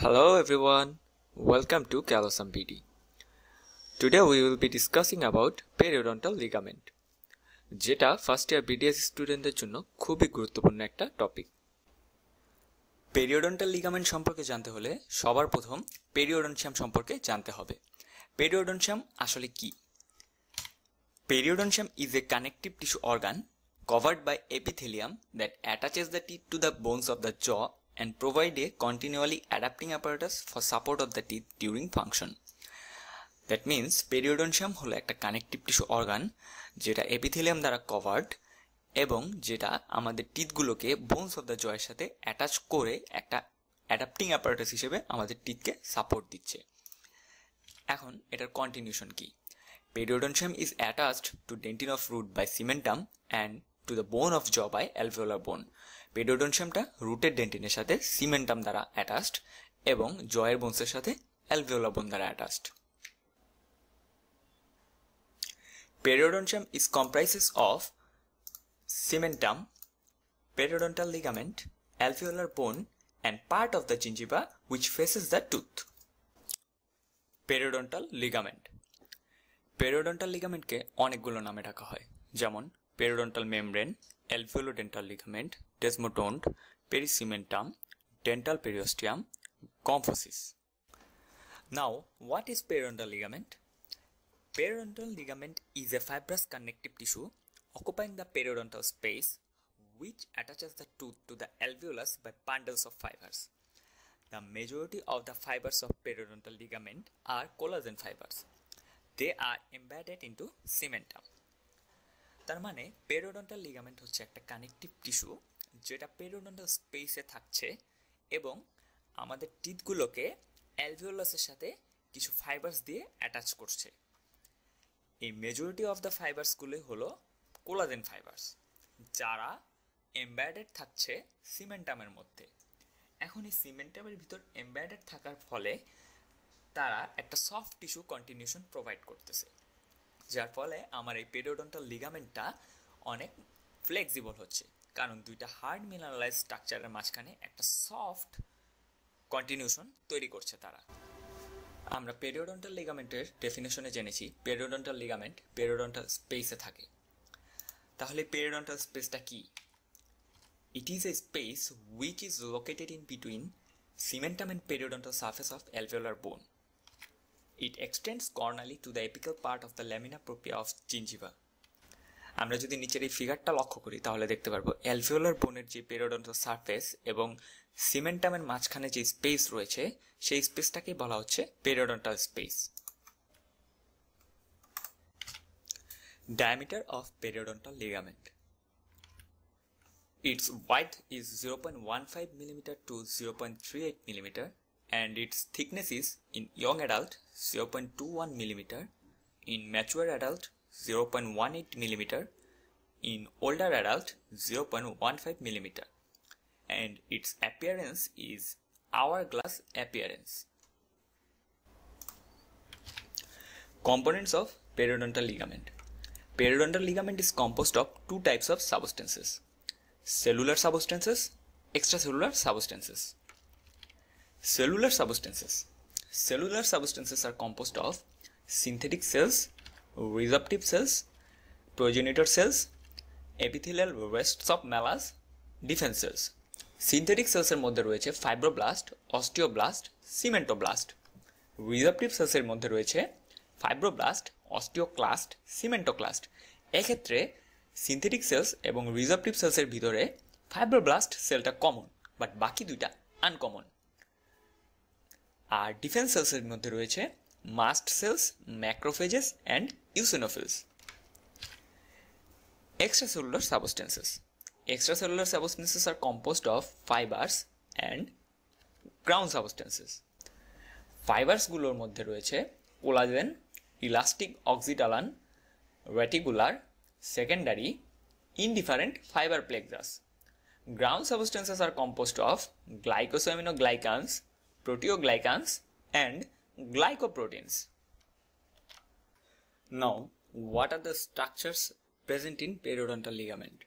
Hello everyone, welcome to CallosumBD. Today we will be discussing about periodontal ligament, যেটা first year BDS স্টুডেন্টদের জন্য খুবই গুরুত্বপূর্ণ একটা টপিক। পেরিওডন্টাল লিগামেন্ট সম্পর্কে জানতে হলে সবার প্রথম পেরিওডন্টিয়াম সম্পর্কে জানতে হবে। পেরিওডন্টিয়াম আসলে কি? Periodontium is a connective tissue organ covered by epithelium that attaches the teeth to the bones of the jaw and provide a continually adapting apparatus for support of the teeth during function. That means periodontium হলো একটা connective tissue organ যেটা epithelium দ্বারা covered এবং যেটা আমাদের টিথগুলোকে bones of the জয়ের সাথে attach করে একটা অ্যাডাপ্টিং অ্যাপারেটাস হিসেবে আমাদের টিথকে সাপোর্ট দিচ্ছে। এখন এটার কন্টিনিউশন কি? Periodontium is attached to dentin of root by cementum and to the bone of jaw by alveolar bone. পেরিওডন্টিয়ামটা রুটের ডেন্টিনের সাথে সিমেন্টাম দ্বারা অ্যাটাচড এবং জয়ের বোনসের সাথে অ্যালভিওলার বোন দ্বারা attached. Periodontium is comprises of cementum, periodontal ligament, alveolar bone and part of the gingiva which faces the tooth. Periodontal ligament. Periodontal লিগামেন্টকে অনেকগুলো নামে ডাকা হয়, যেমন periodontal membrane, alveolo-dental ligament, desmodont, pericementum, dental periosteum, gomphosis. Now, what is periodontal ligament? Periodontal ligament is a fibrous connective tissue occupying the periodontal space which attaches the tooth to the alveolus by bundles of fibers. The majority of the fibers of periodontal ligament are collagen fibers. They are embedded into cementum. তার মানে periodontal ligament হচ্ছে একটা connective tissue যেটা periodontal স্পেসে থাকছে এবং আমাদের টিথগুলোকে অ্যালভিওলাসের সাথে কিছু ফাইবারস দিয়ে অ্যাটাচ করছে। এই মেজরিটি অফ দ্য ফাইবারসগুলি হলো কোলাজেন ফাইবারস যারা এমব্যাডেড থাকছে সিমেন্টামের মধ্যে। এখন এই সিমেন্টামের ভিতর এমব্যাডেড থাকার ফলে তারা একটা সফট টিস্যু কন্টিনিউশন প্রোভাইড করতেছে, যার ফলে আমার এই পেরিওডন্টাল লিগামেন্টটা অনেক ফ্লেক্সিবল হচ্ছে, কারণ দুইটা হার্ড মিনারালাইজ স্ট্রাকচারের মাঝখানে একটা সফট কন্টিনিউশন তৈরি করছে তারা। আমরা পেরিওডন্টাল লিগামেন্টের ডেফিনেশনে জেনেছি পেরিওডন্টাল লিগামেন্ট পেরিওডন্টাল স্পেসে থাকে। তাহলে পেরিওডন্টাল স্পেসটা কি? It is a space which is located in between cementum and periodontal surface of alveolar bone. It extends cornally to the apical part of the lamina propria of gingiva. আমরা যদি নিচের এই ফিগারটা লক্ষ্য করি তাহলে দেখতে পারবো অ্যালভিওলার বোনের যে পেরিওডন্টাল সারফেস এবং সিমেন্টামের মাঝখানে যে স্পেস রয়েছে সেই স্পেসটাকে বলা হচ্ছে periodontal space. Diameter of periodontal ligament. Its wide is 0.15 millimeter to 0.38 millimeter. And its thickness is in young adult 0.21 millimeter, in mature adult 0.18 millimeter, in older adult 0.15 millimeter, and its appearance is hourglass appearance. Components of periodontal ligament. Periodontal ligament is composed of two types of substances: cellular substances, extracellular substances. Cellular substances. Cellular substances are composed of synthetic cells, resorptive cells, progenitor cells, epithelial rests of malas, defense cells. Synthetic cells এর মধ্যে রয়েছে fibroblast, osteoblast, cementoblast. Resorptive cells এর মধ্যে রয়েছে fibroblast, osteoclast, cementoclast. এক্ষেত্রে synthetic cells এবং resorptive cells এর ভিতরে fibroblast সেলটা common, but বাকি দুইটা uncommon. আর ডিফেন্স সেলসের মধ্যে রয়েছে mast cells, macrophages and eosinophils. Extracellular substances. Extracellular substances are composed of fibres and ground substances. ফাইবারসগুলোর মধ্যে রয়েছে collagen, elastic oxytalan, reticular, secondary, indifferent fibre plexus. Ground substances are composed of glycosaminoglycans, proteoglycans and glycoproteins. Now, what are the structures present in periodontal ligament?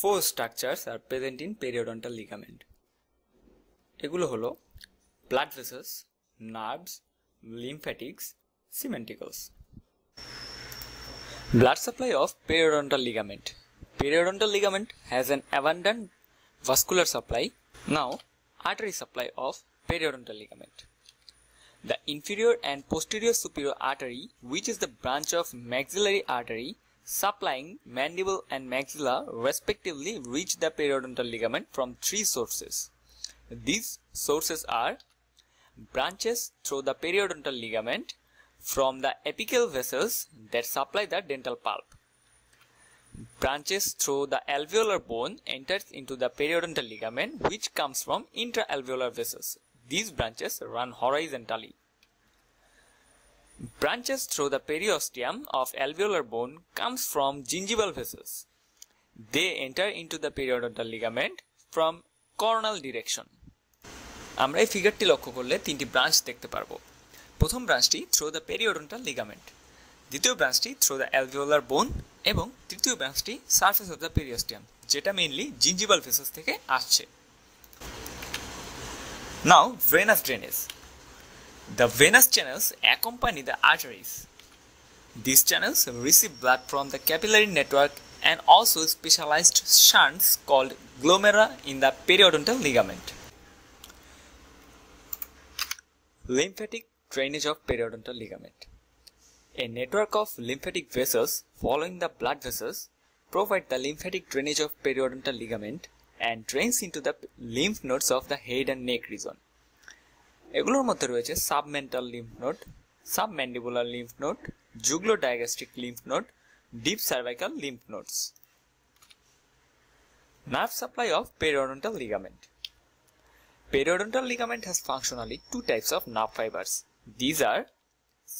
Four structures are present in periodontal ligament. এগুলো হলো blood vessels, nerves, lymphatics, cementicles. Blood supply of periodontal ligament. Periodontal ligament has an abundant vascular supply. Now, artery supply of periodontal ligament. The inferior and posterior superior artery, which is the branch of maxillary artery, supplying mandible and maxilla respectively, reach the periodontal ligament from three sources. These sources are branches through the periodontal ligament from the apical vessels that supply the dental pulp. Branches through the alveolar bone enters into the periodontal ligament, which comes from intraalveolar vessels. These branches run horizontally. Branches through the periosteum of alveolar bone comes from gingival vessels. They enter into the periodontal ligament from coronal direction. আমরা এই ফিগারটি লক্ষ্য করলে তিনটি branch দেখতে পারবো। প্রথম ব্রাঞ্চটি through the periodontal ligament, দ্বিতীয় ব্রাঞ্চটি থ্রু দ্য অ্যালভিওলার বোন এবং তৃতীয় ব্রাঞ্চটি সারফেস অফ দ্য পেরিওস্টিয়াম, যেটা মেইনলি জিঞ্জিভাল ভেসেলস থেকে আসছে। Now venous drainage. The venous channels accompany the arteries. This channels receive blood from the capillary network and also specialized shunts called glomera in the periodontal ligament. Lymphatic drainage of periodontal ligament. A network of lymphatic vessels following the blood vessels provide the lymphatic drainage of periodontal ligament and drains into the lymph nodes of the head and neck region. এগুলোর মধ্যে রয়েছে submental lymph node, submandibular lymph node, jugulodigastric lymph node, deep cervical lymph nodes. Nerve supply of periodontal ligament. Periodontal ligament has functionally two types of nerve fibers. These are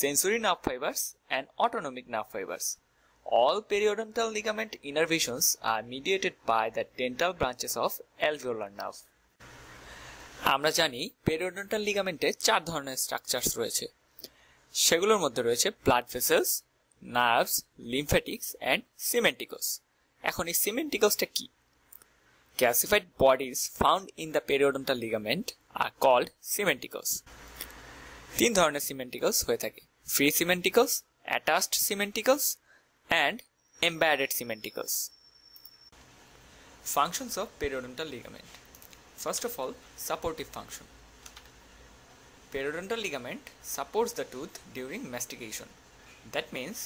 sensory nerve fibers and autonomic nerve fibers. All periodontal ligament innervations are mediated by the dental branches of alveolar nerve. আমরা জানি periodontal ligament এ চার ধরনের structures রয়েছে। সেগুলোর মধ্যে রয়েছে blood vessels, nerves, lymphatics and cementicles. এখন এই cementicles টা কি? Calcified bodies found in the periodontal ligament are called cementicles. তিন ধরনের cementicles হয়ে থাকে: free cementicles, attached cementicles and embedded cementicles. Functions of periodontal ligament. First of all, supportive function. Periodontal ligament supports the tooth during mastication. That means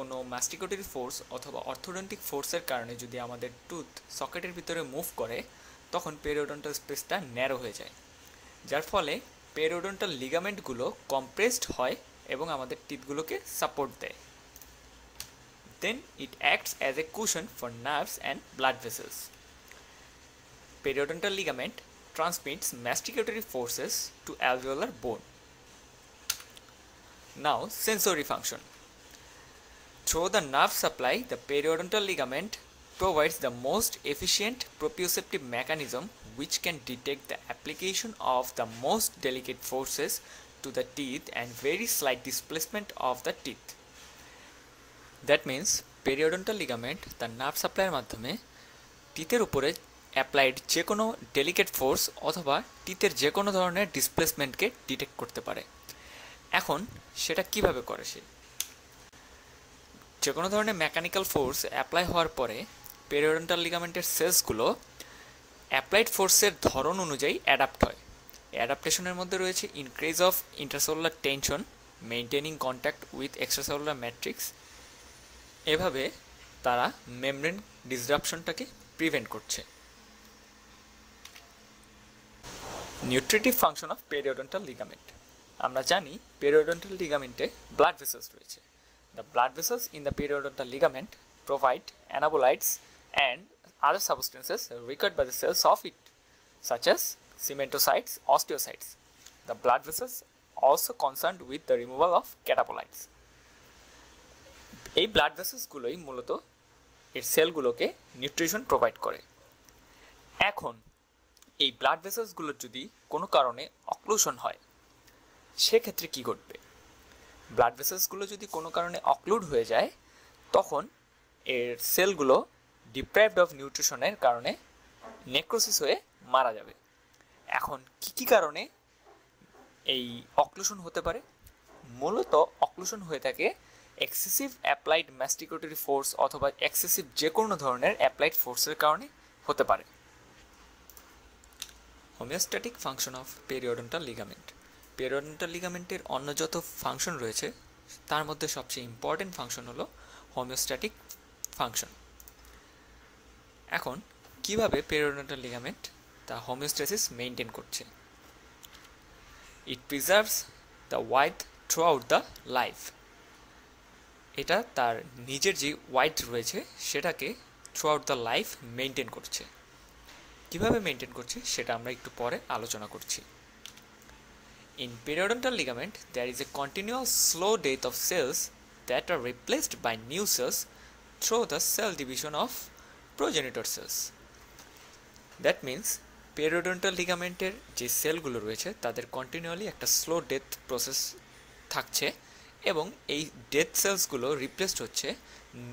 কোনো ম্যাস্টিকেটরি force অথবা orthodontic ফোর্সের কারণে যদি আমাদের টুথ সকেটের ভিতরে মুভ করে, তখন পেরিওডন্টাল স্পেসটা ন্যারো হয়ে যায়, যার ফলে পেরিওডন্টাল লিগামেন্টগুলো কম্প্রেসড হয় এবং আমাদের টিথগুলোকে সাপোর্ট দেয়। Then it acts as a cushion for nerves and blood vessels. Periodontal ligament transmits masticatory forces to alveolar bone. Now sensory function. Through the nerve supply, the periodontal ligament provides the most efficient proprioceptive mechanism, which can detect the application of the most delicate forces to the teeth and very slight displacement of the teeth. That means periodontal ligament the nerve supply এর মাধ্যমে টিথের উপরে applied যে কোনো delicate force অথবা টিথের যে কোনো ধরনের ডিসপ্লেসমেন্টকে detect করতে পারে। এখন সেটা কিভাবে করে? সে যে কোনো ধরনের মেকানিক্যাল ফোর্স অ্যাপ্লাই হওয়ার পরে পেরিওডন্টাল লিগামেন্টের সেলসগুলো অ্যাপ্লাইড ফোর্সের ধরন অনুযায়ী অ্যাডাপ্ট হয়। অ্যাডাপ্টেশনের মধ্যে রয়েছে increase of intracellular tension, maintaining contact with extracellular matrix. এভাবে তারা মেমব্রেন ডিসরাপশনটাকে প্রিভেন্ট করছে। Nutritive function of periodontal ligament. আমরা জানি পেরিওডন্টাল লিগামেন্টে ব্লাড ভেসেলস রয়েছে। The blood vessels in the periodontal ligament provide anabolites and other substances required by the cells of it, such as cementocytes, osteocytes. The blood vessels also concerned with the removal of catabolites. এই blood vessels গুলোই মূলত এর সেলগুলোকে nutrition provide করে। এখন এই blood vessels গুলোর যদি কোনো কারণে অক্লুশন হয়, সেক্ষেত্রে কি ঘটবে? ব্লাড ভেসেলসগুলো যদি কোনো কারণে অক্লুড হয়ে যায়, তখন এর সেলগুলো ডিপ্রাইভড অফ নিউট্রিশনের কারণে নেক্রোসিস হয়ে মারা যাবে। এখন কি কি কারণে এই অক্লুশন হতে পারে। মূলত অক্লুশন হয়ে থাকে এক্সেসিভ অ্যাপ্লাইড ম্যাস্টিকেটরি ফোর্স অথবা এক্সেসিভ যে কোনো ধরনের অ্যাপ্লাইড ফোর্সের কারণে হতে পারে। Homeostatic function of periodontal ligament. Periodontal লিগামেন্টের অন্য যত ফাংশন রয়েছে তার মধ্যে সবচেয়ে ইম্পর্টেন্ট ফাংশন হলো হোমিওস্ট্যাটিক ফাংশন। এখন কিভাবে পেরিওডন্টাল লিগামেন্ট তা হোমিওস্ট্যাসিস মেনটেন করছে। It preserves the wide throughout the life. এটা তার নিজের যে ওয়াইড রয়েছে সেটাকে throughout the life maintain করছে। কীভাবে মেনটেন করছে সেটা আমরা একটু পরে আলোচনা করছি। In periodontal ligament, there is a continuous slow death of cells that are replaced by new cells through the cell division of progenitor cells. That means periodontal ligament er je cell gulo royeche tader continually ekta slow death process thakche ebong ei death cells gulo replaced hocche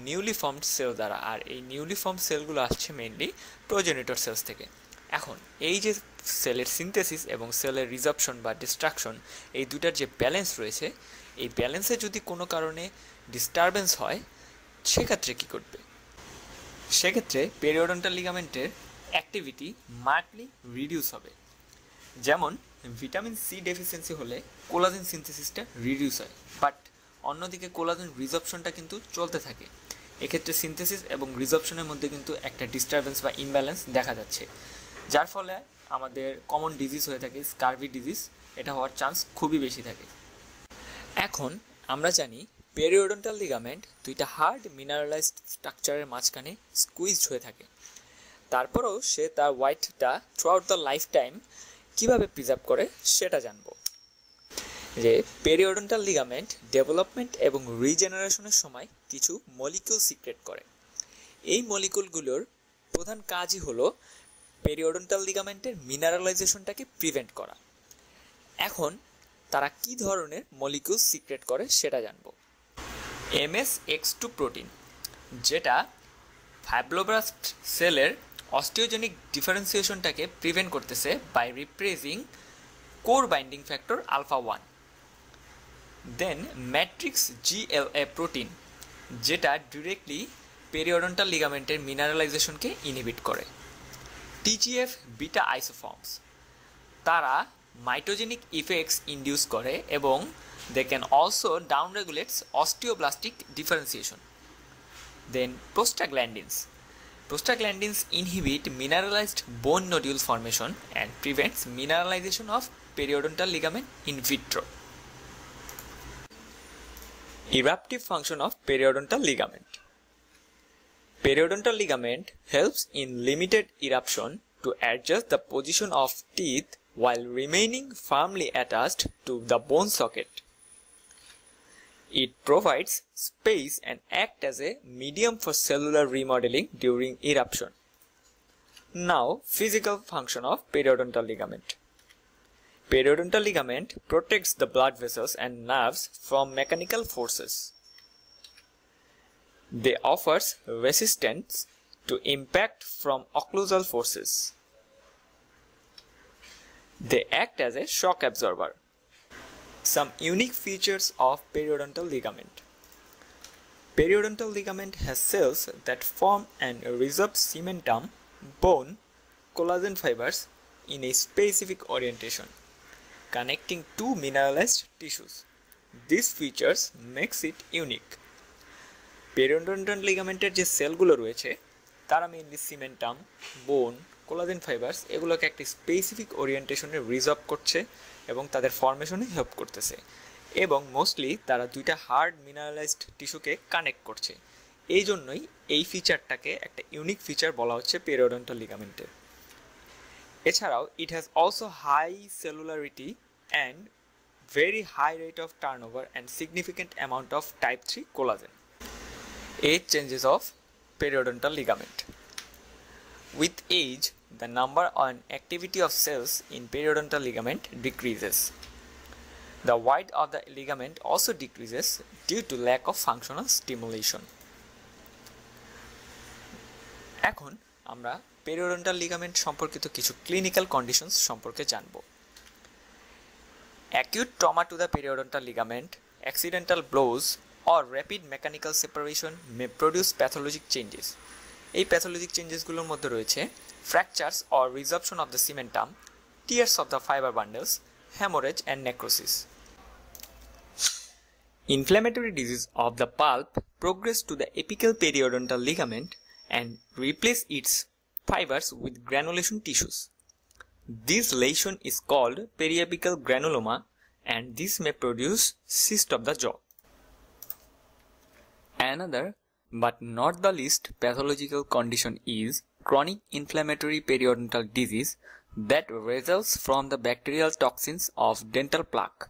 newly formed cell dara, ar ei newly formed cell gulo asche mainly progenitor cells theke. এখন এই যে সেলের synthesis এবং সেলের রিজার্পশন বা distraction এই দুটার যে ব্যালেন্স রয়েছে এই ব্যালেন্সে যদি কোনো কারণে ডিস্টারবেন্স হয় সেক্ষেত্রে কী করবে? সেক্ষেত্রে পেরিওডন্টাল লিগামেন্টের অ্যাক্টিভিটি মার্কলি রিডিউস হবে। যেমন ভিটামিন সি ডেফিসিয়েন্সি হলে কোলাজেন সিনথেসিসটা রিডিউস হয়, বাট অন্যদিকে কোলাজেন রিজার্পশনটা কিন্তু চলতে থাকে। এক্ষেত্রে সিনথেসিস এবং রিজার্পশনের মধ্যে কিন্তু একটা ডিস্টারবেন্স বা ইমব্যালেন্স দেখা যাচ্ছে, যার ফলে আমাদের কমন ডিজিজ হয়ে থাকে স্কারভি ডিজিজ। এটা হওয়ার চান্স খুবই বেশি থাকে। এখন আমরা জানি পেরিওডন্টাল লিগামেন্ট দুইটা হার্ড মিনারেলাইজড স্ট্রাকচারের মাঝখানে স্কুইজড হয়ে থাকে। তারপরেও সে তার হোয়াইটটা throughout the lifetime কীভাবে প্রিজার্ভ করে সেটা জানব। যে পেরিওডন্টাল লিগামেন্ট ডেভেলপমেন্ট এবং রিজেনারেশনের সময় কিছু মলিকিউল সিক্রেট করে। এই মলিকিউলগুলোর প্রধান কাজই হলো পেরিওডন্টাল লিগামেন্টের মিনারেলাইজেশনটাকে প্রিভেন্ট করা। এখন তারা কি ধরনের মলিকিউল সিক্রেট করে সেটা জানব। MSX2 প্রোটিন, যেটা ফাইব্লোব্লাস্ট সেলের অস্টিওজেনিক ডিফারেন্সিয়েশনটাকে প্রিভেন্ট করতেছে by repressing core binding factor alpha-1. Then matrix GLA protein, যেটা ডিরেক্টলি পেরিওডন্টাল লিগামেন্টের মিনারেলাইজেশনকে ইনহিবিট করে। TGF beta isoforms, তারা মাইটোজেনিক ইফেক্টস ইন্ডিউস করে এবং they can also down regulates osteoblastic differentiation. Then prostaglandins, prostaglandins inhibit মিনারেলাইজড bone nodule formation and prevents মিনারেলাইজেশন of periodontal ligament in vitro. Eruptive function of periodontal ligament. Periodontal ligament helps in limited eruption to adjust the position of teeth while remaining firmly attached to the bone socket. It provides space and acts as a medium for cellular remodeling during eruption. Now, physical function of periodontal ligament. Periodontal ligament protects the blood vessels and nerves from mechanical forces. They offers resistance to impact from occlusal forces. They act as a shock absorber. Some unique features of periodontal ligament. Periodontal ligament has cells that form and resorb cementum, bone, collagen fibers in a specific orientation, connecting two mineralized tissues. These features makes it unique. Periodontal লিগামেন্টের যে সেলগুলো রয়েছে তারা mainly cementum, bone, collagen fibres এগুলোকে একটা specific ওরিয়েন্টেশনে reserve করছে এবং তাদের ফর্মেশনে হেল্প করতেছে এবং মোস্টলি তারা দুইটা হার্ড মিনারেলাইজড টিস্যুকে কানেক্ট করছে। এই জন্যই এই ফিচারটাকে একটা ইউনিক ফিচার বলা হচ্ছে পেরিওডন্টাল লিগামেন্টের। এছাড়াও it has also high cellularity and very high rate of turnover and significant amount of type 3 collagen. Age changes of periodontal ligament. With age, the number and activity of cells in periodontal ligament decreases. The width of the ligament also decreases due to lack of functional stimulation. এখন আমরা periodontal ligament সম্পর্কিত কিছু clinical conditions সম্পর্কে জানব। Acute trauma to the periodontal ligament, accidental blows, or rapid mechanical separation may produce pathologic changes. এই pathologic changes গুলোর মধ্যে রয়েছে fractures or resorption of the cementum, tears of the fiber bundles, hemorrhage and necrosis. Inflammatory disease of the pulp progress to the apical periodontal ligament and replace its fibers with granulation tissues. This lesion is called periapical granuloma and this may produce cyst of the jaw. Another but not the least pathological condition is chronic inflammatory periodontal disease that results from the bacterial toxins of dental plaque.